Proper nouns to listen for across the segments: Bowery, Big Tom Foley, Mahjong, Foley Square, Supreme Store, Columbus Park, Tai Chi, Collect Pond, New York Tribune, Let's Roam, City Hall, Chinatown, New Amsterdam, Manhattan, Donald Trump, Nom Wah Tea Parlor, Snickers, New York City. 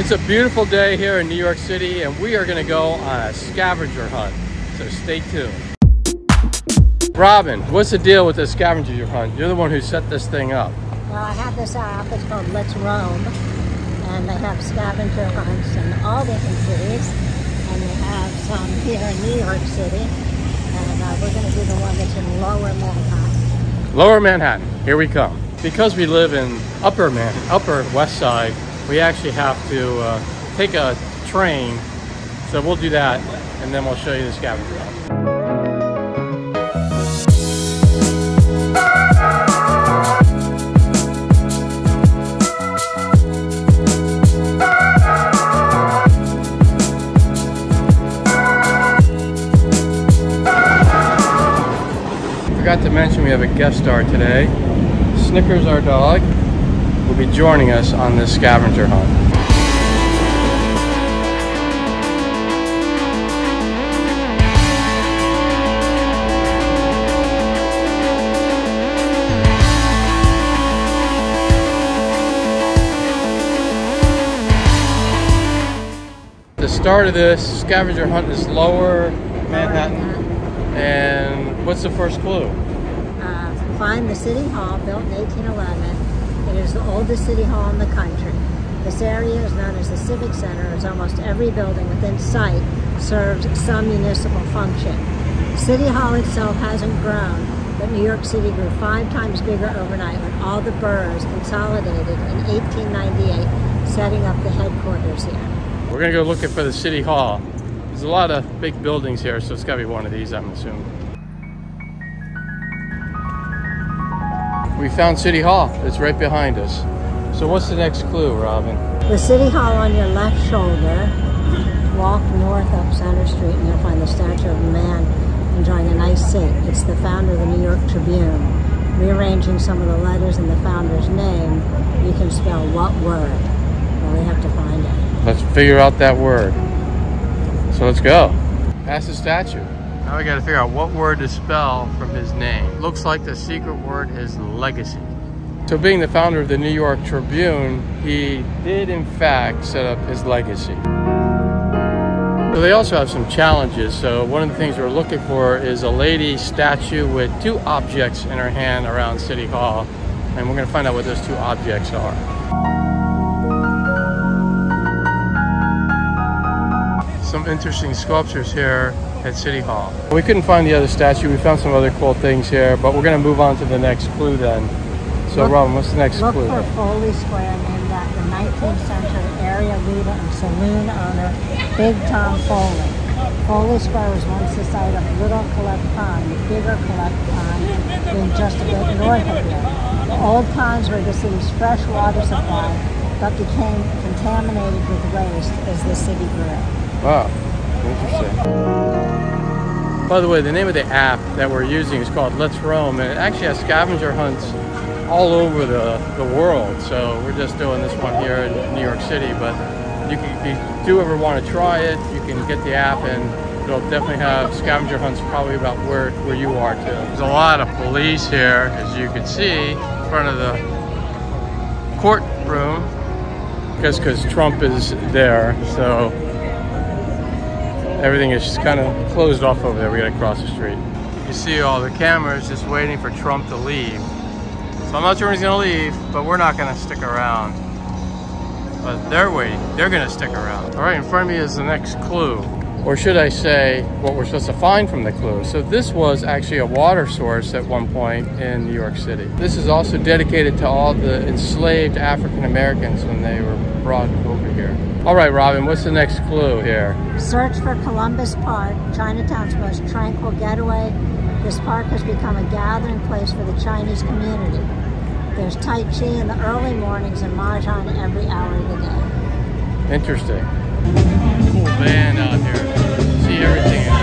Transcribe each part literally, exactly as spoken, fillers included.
It's a beautiful day here in New York City, and we are going to go on a scavenger hunt, so stay tuned. Robin, what's the deal with this scavenger hunt? You're the one who set this thing up. Well, I have this app. It's called Let's Roam, and they have scavenger hunts in all different cities, and they have some here in New York City, and uh, we're going to do the one that's in Lower Manhattan. Lower Manhattan, here we come. Because we live in Upper Manhattan, Upper West Side, we actually have to uh, take a train, so we'll do that, and then we'll show you the scavenger hunt. Forgot to mention we have a guest star today. Snickers, our dog, will be joining us on this scavenger hunt. The start of this scavenger hunt is Lower Manhattan. And what's the first clue? Uh, find the City Hall, built in eighteen eleven. It is the oldest City Hall in the country. This area is known as the Civic Center, as almost every building within sight serves some municipal function. City Hall itself hasn't grown, but New York City grew five times bigger overnight when all the boroughs consolidated in eighteen ninety-eight, setting up the headquarters here. We're going to go looking for the City Hall. There's a lot of big buildings here, so it's got to be one of these, I'm assuming. We found City Hall. It's right behind us. So what's the next clue, Robin? The City Hall on your left shoulder. Walk north up Center Street and you'll find the statue of a man enjoying a nice seat. It's the founder of the New York Tribune. Rearranging some of the letters in the founder's name, you can spell what word. Well, we have to find it. Let's figure out that word. So let's go. Past the statue. Now we gotta figure out what word to spell from his name. Looks like the secret word is legacy. So being the founder of the New York Tribune, he did in fact set up his legacy. So they also have some challenges. So one of the things we're looking for is a lady statue with two objects in her hand around City Hall. And we're gonna find out what those two objects are. Some interesting sculptures here at City Hall. We couldn't find the other statue. We found some other cool things here, but we're going to move on to the next clue then. So look, Robin, what's the next look clue? Look for Foley Square, named after the nineteenth century area leader and saloon owner Big Tom Foley. Foley Square was once the site of Little Collect Pond, the bigger Collect Pond, being just a bit north of here. The old ponds were the city's fresh water supply, but became contaminated with waste as the city grew. Wow, interesting. By the way, the name of the app that we're using is called Let's Roam, and it actually has scavenger hunts all over the, the world. So we're just doing this one here in New York City, but you can, if you do ever want to try it, you can get the app and it'll definitely have scavenger hunts probably about where, where you are too. There's a lot of police here, as you can see, in front of the courtroom. I guess because Trump is there, so everything is just kind of closed off over there. We gotta cross the street. You see all the cameras just waiting for Trump to leave. So I'm not sure when he's gonna leave, but we're not gonna stick around. But they're waiting, they're gonna stick around. All right, in front of me is the next clue. Or should I say what we're supposed to find from the clue. So this was actually a water source at one point in New York City. This is also dedicated to all the enslaved African Americans when they were brought over here. All right, Robin, what's the next clue here? Search for Columbus Park, Chinatown's most tranquil getaway. This park has become a gathering place for the Chinese community. There's Tai Chi in the early mornings and Mahjong every hour of the day. Interesting. Cool band out here. See everything in there.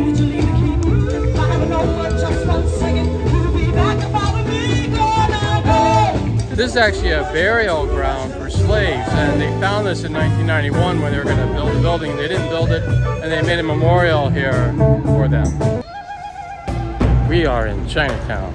Thank you. is actually a burial ground for slaves, and they found this in nineteen ninety-one when they were going to build the building. They didn't build it, and they made a memorial here for them. We are in Chinatown.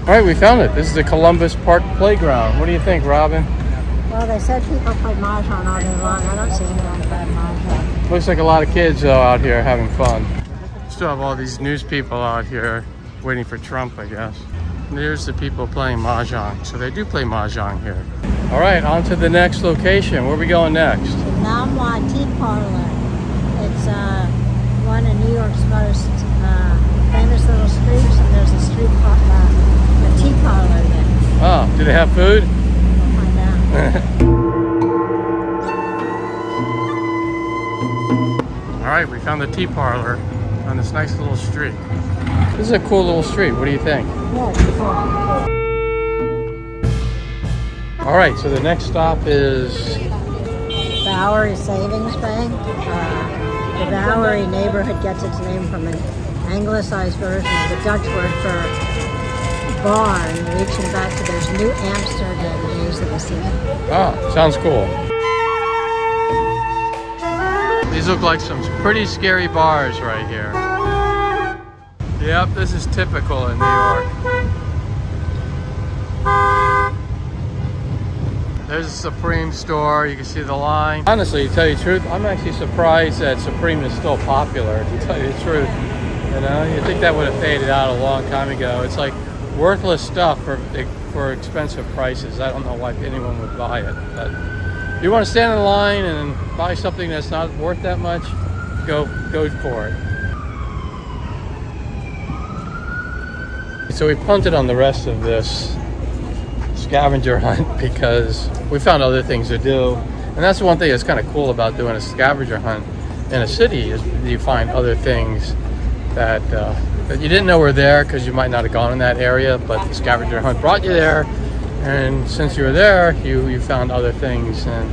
Alright, we found it. This is the Columbus Park Playground. What do you think, Robin? Well, they said people play mahjong all day long. I don't see anyone play mahjong. Looks like a lot of kids, though, out here having fun. Still have all these news people out here waiting for Trump, I guess. There's the people playing mahjong. So they do play mahjong here. All right, on to the next location. Where are we going next? Nom Wah Tea Parlor. It's uh, one of New York's most uh, famous little streets, and there's a street called uh, a tea parlor there. Oh, do they have food? We'll find out. All right, we found the tea parlor on this nice little street. This is a cool little street. What do you think? All right, so the next stop is Bowery Savings Bank. Uh, the Bowery neighborhood gets its name from an anglicized version of the Dutch word for barn, reaching back to those New Amsterdam days of the city. Ah, sounds cool. These look like some pretty scary bars right here. Yep, this is typical in New York. There's a Supreme store, you can see the line. Honestly, to tell you the truth, I'm actually surprised that Supreme is still popular, to tell you the truth. You know, you'd think that would have faded out a long time ago. It's like worthless stuff for, for expensive prices. I don't know why anyone would buy it. But you want to stand in line and buy something that's not worth that much, go, go for it. So we punted on the rest of this scavenger hunt because we found other things to do. And that's the one thing that's kind of cool about doing a scavenger hunt in a city, is you find other things that, uh, that you didn't know were there because you might not have gone in that area, but the scavenger hunt brought you there. And since you were there, you, you found other things. And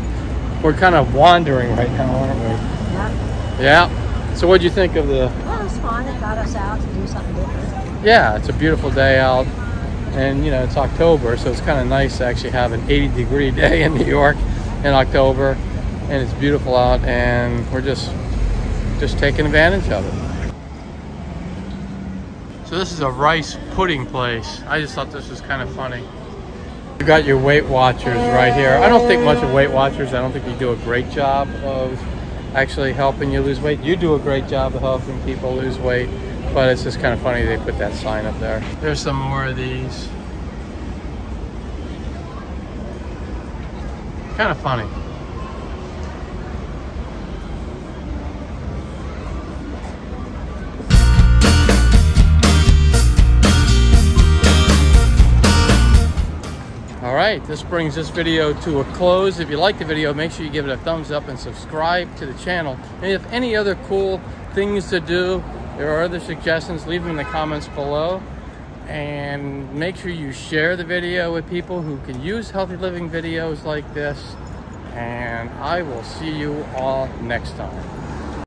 we're kind of wandering right now, aren't we? Yeah. Yeah. So what did you think of the... Well, it was fun. It got us out to do something different. Yeah, it's a beautiful day out, and you know, it's October, so it's kind of nice to actually have an eighty degree day in New York in October, and it's beautiful out, and we're just just taking advantage of it. So this is a rice pudding place. I just thought this was kind of funny. You got your Weight Watchers right here. I don't think much of Weight Watchers. I don't think you do a great job of actually helping you lose weight. You do a great job of helping people lose weight. But it's just kind of funny they put that sign up there. There's some more of these. Kind of funny. All right, this brings this video to a close. If you like the video, make sure you give it a thumbs up and subscribe to the channel. And if any other cool things to do, there are other suggestions, leave them in the comments below, and make sure you share the video with people who can use healthy living videos like this, and I will see you all next time.